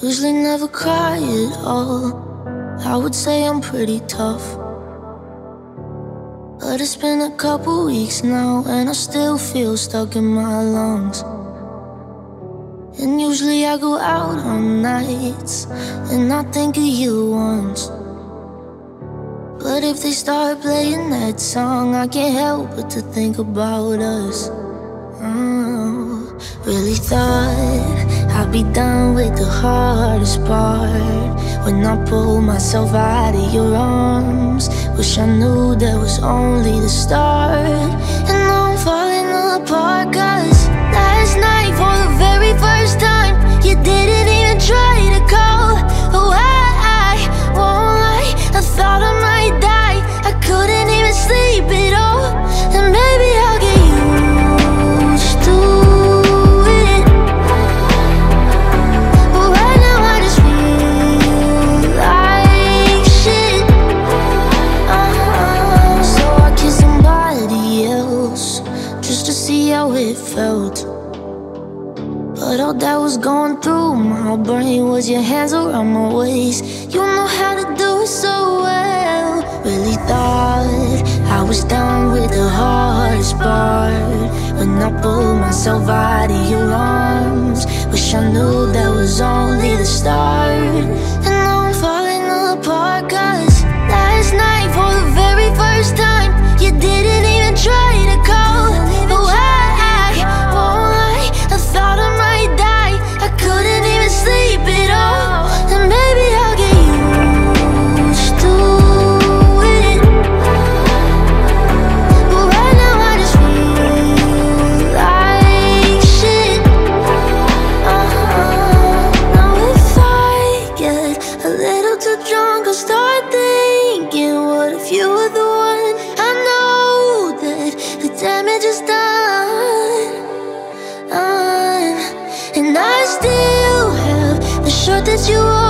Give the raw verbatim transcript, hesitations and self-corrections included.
Usually never cry at all. I would say I'm pretty tough, but it's been a couple weeks now and I still feel stuck in my lungs. And usually I go out on nights and I think of you once. But if they start playing that song, I can't help but to think about us. Oh, really thought I'd be done with the hardest part when I pulled myself out of your arms. Wish I knew that was only the start. And I'm falling apart, cause last night for the very first time you didn't even try to call. Oh, I, I won't lie, I thought I might die. I couldn't even sleep at all. And maybe I'll get used to how it felt. But all that was going through my brain was your hands around my waist. You know how to do it so well. Really thought I was done with the hardest part when I pulled myself out of your arms. Wish I knew that was only the start. And I'm falling apart, cause last night for the very first time you didn't even try to call. But thought I might die, I couldn't even sleep at all. And maybe I'll get used to it, but right now I just feel like shit. Uh-huh. Now if I get a little too drunk, I'll start thinking, what if you were the one? I know that the damage is done, and I still have the shirt that you wore.